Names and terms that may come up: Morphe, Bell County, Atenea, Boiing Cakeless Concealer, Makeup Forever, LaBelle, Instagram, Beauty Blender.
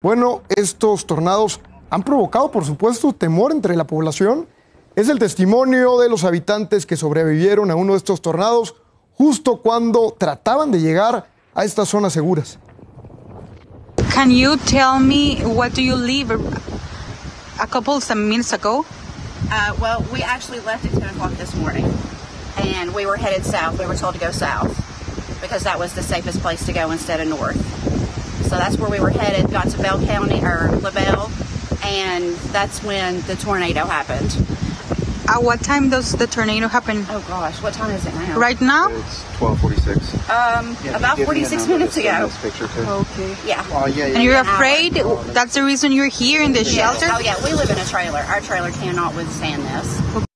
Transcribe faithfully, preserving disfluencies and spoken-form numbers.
Bueno, estos tornados han provocado, por supuesto, temor entre la población. Es el testimonio de los habitantes que sobrevivieron a uno de estos tornados justo cuando trataban de llegar a estas zonas seguras. Can you tell me what do you leave a couple of minutes ago? Uh, well, we actually left at ten o'clock this morning, and we were headed south. We were told to go south because that was the safest place to go instead of north. So that's where we were headed. Got to Bell County or LaBelle, and that's when the tornado happened. At what time does the tornado happen? Oh gosh, what time is it now? Right now? It's twelve forty-six. Um, yeah, about forty-six minutes ago. Okay. Yeah. Oh, yeah, yeah. And you're afraid? That's the reason you're here in the yeah. shelter? Oh yeah, we live in a trailer. Our trailer cannot withstand this.